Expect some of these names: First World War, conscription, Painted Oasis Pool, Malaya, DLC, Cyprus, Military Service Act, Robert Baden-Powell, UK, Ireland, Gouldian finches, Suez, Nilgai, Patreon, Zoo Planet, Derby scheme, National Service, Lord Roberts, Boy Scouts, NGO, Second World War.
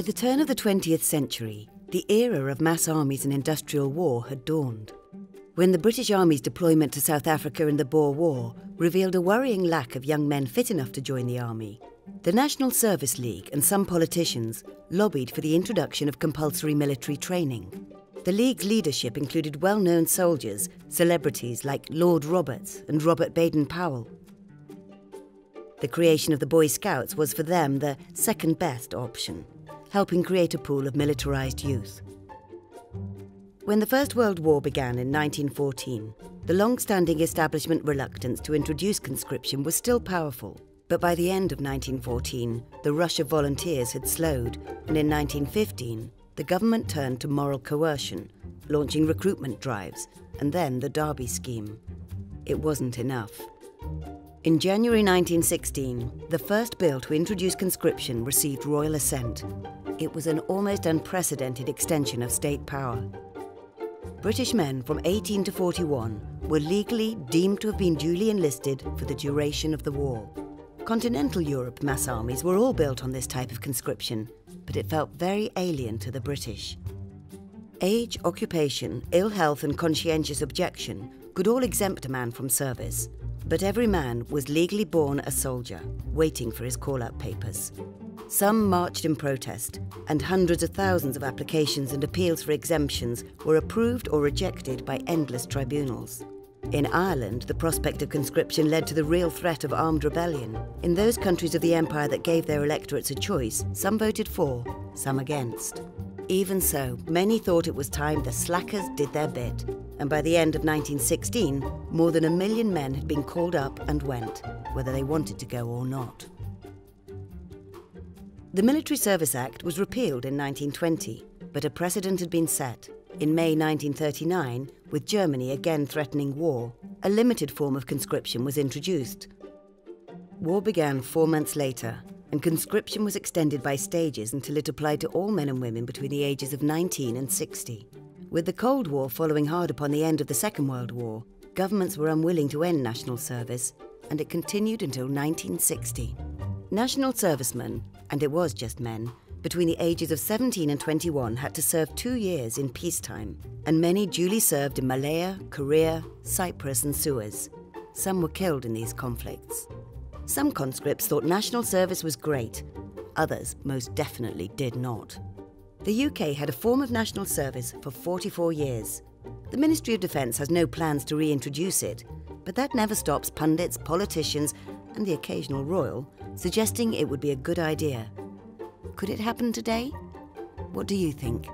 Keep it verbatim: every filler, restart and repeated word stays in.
By the turn of the twentieth century, the era of mass armies and industrial war had dawned, when the British Army's deployment to South Africa in the Boer War revealed a worrying lack of young men fit enough to join the army. The National Service League and some politicians lobbied for the introduction of compulsory military training. The League's leadership included well-known soldiers, celebrities like Lord Roberts and Robert Baden-Powell. The creation of the Boy Scouts was for them the second best option, helping create a pool of militarised youth. When the First World War began in nineteen fourteen, the long-standing establishment reluctance to introduce conscription was still powerful, but by the end of nineteen fourteen, the rush of volunteers had slowed, and in nineteen fifteen, the government turned to moral coercion, launching recruitment drives, and then the Derby scheme. It wasn't enough. In January nineteen sixteen, the first bill to introduce conscription received royal assent. It was an almost unprecedented extension of state power. British men from eighteen to forty-one were legally deemed to have been duly enlisted for the duration of the war. Continental Europe mass armies were all built on this type of conscription, but it felt very alien to the British. Age, occupation, ill health and conscientious objection could all exempt a man from service, but every man was legally born a soldier, waiting for his call-out papers. Some marched in protest, and hundreds of thousands of applications and appeals for exemptions were approved or rejected by endless tribunals. In Ireland, the prospect of conscription led to the real threat of armed rebellion. In those countries of the Empire that gave their electorates a choice, some voted for, some against. Even so, many thought it was time the slackers did their bit, and by the end of nineteen sixteen, more than a million men had been called up and went, whether they wanted to go or not. The Military Service Act was repealed in nineteen twenty, but a precedent had been set. In May nineteen thirty-nine, with Germany again threatening war, a limited form of conscription was introduced. War began four months later, and conscription was extended by stages until it applied to all men and women between the ages of nineteen and sixty. With the Cold War following hard upon the end of the Second World War, governments were unwilling to end national service, and it continued until nineteen sixty. National servicemen, and it was just men, between the ages of seventeen and twenty-one had to serve two years in peacetime, and many duly served in Malaya, Korea, Cyprus and Suez. Some were killed in these conflicts. Some conscripts thought national service was great. Others most definitely did not. The U K had a form of national service for forty-four years. The Ministry of Defence has no plans to reintroduce it, but that never stops pundits, politicians and the occasional royal suggesting it would be a good idea. Could it happen today? What do you think?